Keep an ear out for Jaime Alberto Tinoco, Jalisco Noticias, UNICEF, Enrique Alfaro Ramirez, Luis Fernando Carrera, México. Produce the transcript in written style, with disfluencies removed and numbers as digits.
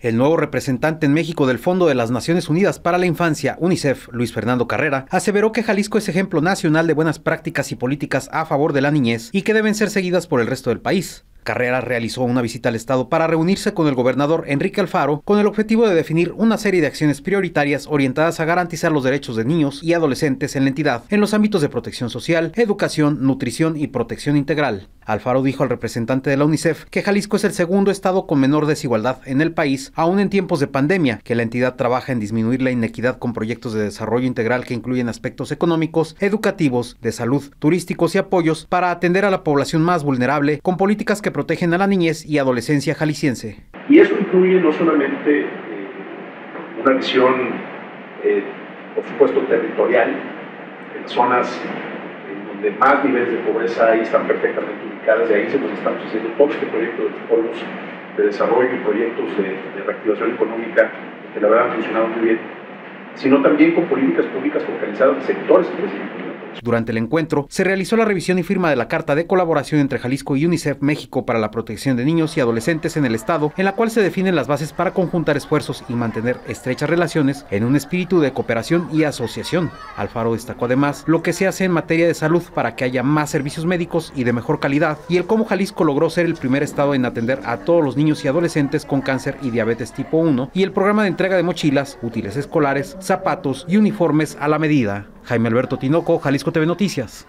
El nuevo representante en México del Fondo de las Naciones Unidas para la Infancia, UNICEF, Luis Fernando Carrera, aseveró que Jalisco es ejemplo nacional de buenas prácticas y políticas a favor de la niñez y que deben ser seguidas por el resto del país. Carrera realizó una visita al estado para reunirse con el gobernador Enrique Alfaro con el objetivo de definir una serie de acciones prioritarias orientadas a garantizar los derechos de niños y adolescentes en la entidad en los ámbitos de protección social, educación, nutrición y protección integral. Alfaro dijo al representante de la UNICEF que Jalisco es el segundo estado con menor desigualdad en el país, aún en tiempos de pandemia, que la entidad trabaja en disminuir la inequidad con proyectos de desarrollo integral que incluyen aspectos económicos, educativos, de salud, turísticos y apoyos para atender a la población más vulnerable con políticas que protegen a la niñez y adolescencia jalisciense. Y eso incluye no solamente una visión, por supuesto, territorial, en zonas donde más niveles de pobreza hay, están perfectamente ubicadas, y ahí se nos están haciendo todos los proyectos de desarrollo y proyectos de reactivación económica que la verdad han funcionado muy bien, sino también con políticas públicas focalizadas en sectores específicos. Durante el encuentro, se realizó la revisión y firma de la Carta de Colaboración entre Jalisco y UNICEF México para la protección de niños y adolescentes en el estado, en la cual se definen las bases para conjuntar esfuerzos y mantener estrechas relaciones en un espíritu de cooperación y asociación. Alfaro destacó además lo que se hace en materia de salud para que haya más servicios médicos y de mejor calidad, y el cómo Jalisco logró ser el primer estado en atender a todos los niños y adolescentes con cáncer y diabetes tipo 1, y el programa de entrega de mochilas, útiles escolares, zapatos y uniformes a la medida. Jaime Alberto Tinoco, Jalisco TV Noticias.